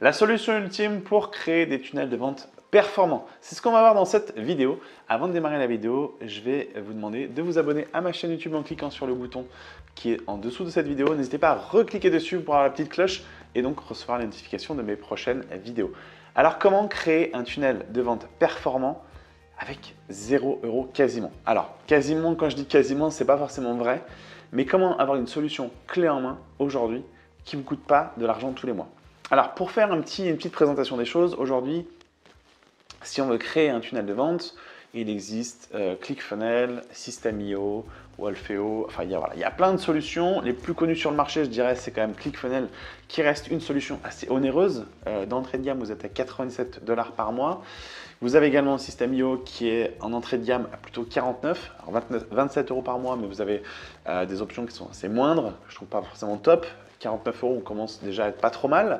La solution ultime pour créer des tunnels de vente performants. C'est ce qu'on va voir dans cette vidéo. Avant de démarrer la vidéo, je vais vous demander de vous abonner à ma chaîne YouTube en cliquant sur le bouton qui est en dessous de cette vidéo. N'hésitez pas à recliquer dessus pour avoir la petite cloche et donc recevoir les notifications de mes prochaines vidéos. Alors, comment créer un tunnel de vente performant avec 0 € quasiment? Alors, quasiment, quand je dis quasiment, c'est pas forcément vrai, mais comment avoir une solution clé en main aujourd'hui qui ne vous coûte pas de l'argent tous les mois? Alors, pour faire une petite présentation des choses, aujourd'hui, si on veut créer un tunnel de vente, il existe Clickfunnels, Systeme.io, Wolfeo, enfin il y a plein de solutions. Les plus connues sur le marché, je dirais, c'est quand même Clickfunnels qui reste une solution assez onéreuse. D'entrée de gamme, vous êtes à 87 $ par mois. Vous avez également Systeme.io qui est en entrée de gamme à plutôt 49, alors 27 € par mois, mais vous avez des options qui sont assez moindres, que je trouve pas forcément top. 49 €, on commence déjà à être pas trop mal.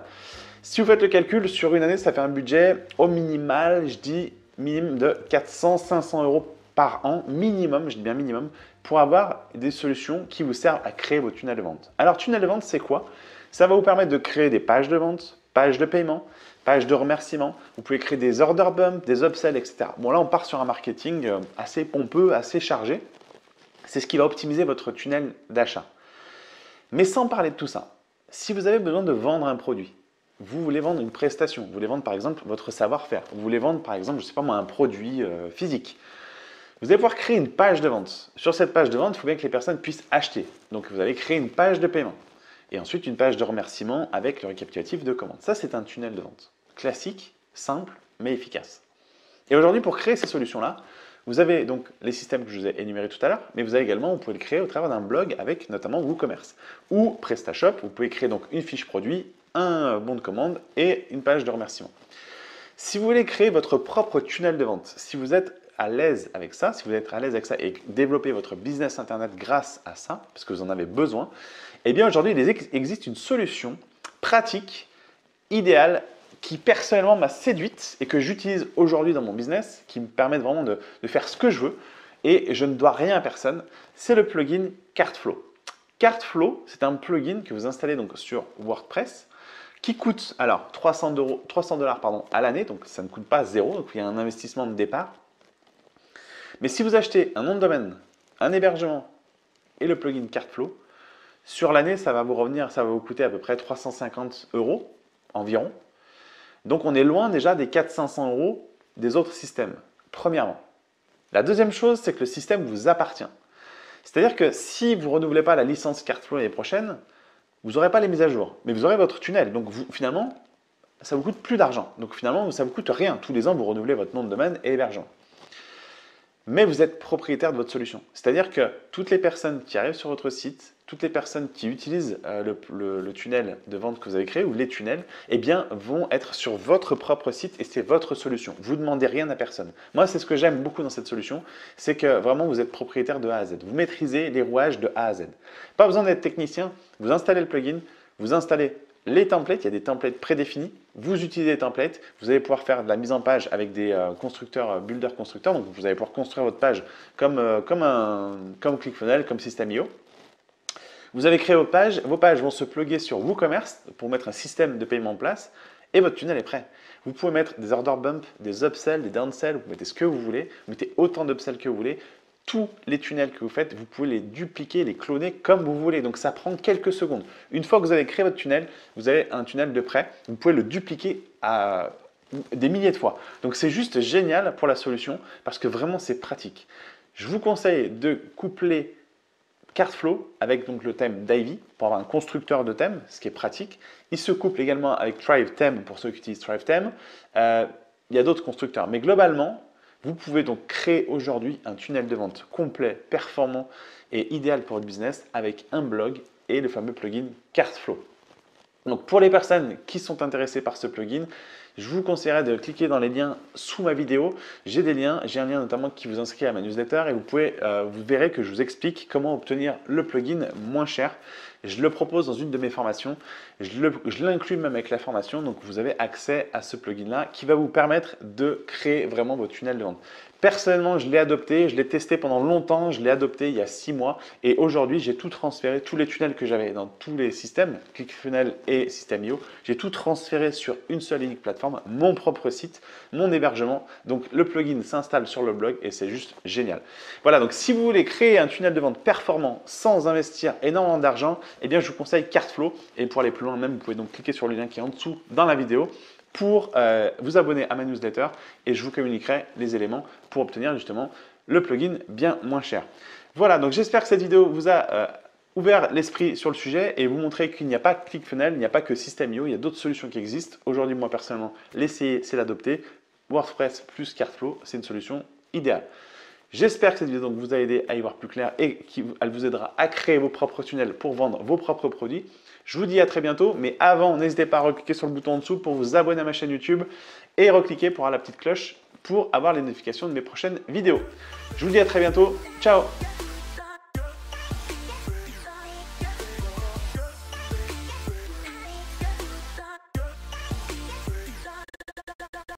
Si vous faites le calcul, sur une année, ça fait un budget au minimal, je dis minimum de 400-500 € par an, minimum, je dis bien minimum, pour avoir des solutions qui vous servent à créer vos tunnels de vente. Alors, tunnel de vente, c'est quoi? Ça va vous permettre de créer des pages de vente, pages de paiement, pages de remerciement. Vous pouvez créer des order bumps, des upsells, etc. Bon, là, on part sur un marketing assez pompeux, assez chargé. C'est ce qui va optimiser votre tunnel d'achat. Mais sans parler de tout ça, si vous avez besoin de vendre un produit, vous voulez vendre une prestation, vous voulez vendre par exemple votre savoir-faire, vous voulez vendre par exemple, je ne sais pas moi, un produit physique, vous allez pouvoir créer une page de vente. Sur cette page de vente, il faut bien que les personnes puissent acheter. Donc, vous allez créer une page de paiement et ensuite une page de remerciement avec le récapitulatif de commande. Ça, c'est un tunnel de vente classique, simple, mais efficace. Et aujourd'hui, pour créer ces solutions-là, vous avez donc les systèmes que je vous ai énumérés tout à l'heure, mais vous avez également, vous pouvez le créer au travers d'un blog avec notamment WooCommerce ou PrestaShop. Vous pouvez créer donc une fiche produit, un bon de commande et une page de remerciement. Si vous voulez créer votre propre tunnel de vente, si vous êtes à l'aise avec ça, si vous êtes à l'aise avec ça et développer votre business internet grâce à ça, parce que vous en avez besoin, eh bien aujourd'hui, il existe une solution pratique, idéale, qui personnellement m'a séduite et que j'utilise aujourd'hui dans mon business, qui me permet vraiment de faire ce que je veux et je ne dois rien à personne, c'est le plugin CartFlows. CartFlows, c'est un plugin que vous installez donc sur WordPress qui coûte alors 300 $ pardon, à l'année, donc ça ne coûte pas zéro, donc il y a un investissement de départ. Mais si vous achetez un nom de domaine, un hébergement et le plugin CartFlows, sur l'année, ça va vous revenir, ça va vous coûter à peu près 350 € environ. Donc, on est loin déjà des 400-500 € des autres systèmes, premièrement. La deuxième chose, c'est que le système vous appartient. C'est-à-dire que si vous ne renouvelez pas la licence CartFlows l'année prochaine, vous n'aurez pas les mises à jour, mais vous aurez votre tunnel. Donc, finalement, ça vous coûte plus d'argent. Donc, finalement, ça vous coûte rien. Tous les ans, vous renouvelez votre nom de domaine et hébergement. Mais vous êtes propriétaire de votre solution. C'est-à-dire que toutes les personnes qui arrivent sur votre site, toutes les personnes qui utilisent le tunnel de vente que vous avez créé ou les tunnels, eh bien, vont être sur votre propre site et c'est votre solution. Vous ne demandez rien à personne. Moi, c'est ce que j'aime beaucoup dans cette solution, c'est que vraiment, vous êtes propriétaire de A à Z. Vous maîtrisez les rouages de A à Z. Pas besoin d'être technicien. Vous installez le plugin, vous installez les templates, il y a des templates prédéfinis. Vous utilisez les templates, vous allez pouvoir faire de la mise en page avec des constructeurs, builder constructeurs. Donc, vous allez pouvoir construire votre page comme ClickFunnels, comme Systeme.io. Vous avez créé vos pages vont se plugger sur WooCommerce pour mettre un système de paiement en place et votre tunnel est prêt. Vous pouvez mettre des order bumps, des upsells, des downsells, vous mettez ce que vous voulez, vous mettez autant d'upsells que vous voulez. Tous les tunnels que vous faites, vous pouvez les dupliquer, les cloner comme vous voulez. Donc, ça prend quelques secondes. Une fois que vous avez créé votre tunnel, vous avez un tunnel de prêt. Vous pouvez le dupliquer à des milliers de fois. Donc, c'est juste génial pour la solution parce que vraiment, c'est pratique. Je vous conseille de coupler CartFlows avec donc le thème Divi pour avoir un constructeur de thèmes, ce qui est pratique. Il se couple également avec Thrive Thème pour ceux qui utilisent Thrive Thème. Il y a d'autres constructeurs, mais globalement, vous pouvez donc créer aujourd'hui un tunnel de vente complet, performant et idéal pour votre business avec un blog et le fameux plugin CartFlows. Donc, pour les personnes qui sont intéressées par ce plugin, je vous conseillerais de cliquer dans les liens sous ma vidéo. J'ai des liens, j'ai un lien notamment qui vous inscrit à ma newsletter et vous pouvez, vous verrez que je vous explique comment obtenir le plugin moins cher. Je le propose dans une de mes formations, je l'inclus même avec la formation. Donc, vous avez accès à ce plugin-là qui va vous permettre de créer vraiment votre tunnel de vente. Personnellement, je l'ai adopté, je l'ai testé pendant longtemps, je l'ai adopté il y a 6 mois et aujourd'hui, j'ai tout transféré, tous les tunnels que j'avais dans tous les systèmes, Clickfunnels et Systeme.io, j'ai tout transféré sur une seule et unique plateforme, mon propre site, mon hébergement. Donc, le plugin s'installe sur le blog et c'est juste génial. Voilà, donc si vous voulez créer un tunnel de vente performant sans investir énormément d'argent, eh bien, je vous conseille CartFlows et pour aller plus loin même, vous pouvez donc cliquer sur le lien qui est en dessous dans la vidéo pour vous abonner à ma newsletter et je vous communiquerai les éléments pour obtenir justement le plugin bien moins cher. Voilà, donc j'espère que cette vidéo vous a ouvert l'esprit sur le sujet et vous montrer qu'il n'y a pas que ClickFunnels, il n'y a pas que Systeme.io, il y a d'autres solutions qui existent. Aujourd'hui, moi personnellement, l'essayer, c'est l'adopter. WordPress plus CartFlows, c'est une solution idéale. J'espère que cette vidéo donc, vous a aidé à y voir plus clair et qu'elle vous aidera à créer vos propres tunnels pour vendre vos propres produits. Je vous dis à très bientôt, mais avant, n'hésitez pas à recliquer sur le bouton en dessous pour vous abonner à ma chaîne YouTube et recliquer pour avoir la petite cloche pour avoir les notifications de mes prochaines vidéos. Je vous dis à très bientôt. Ciao!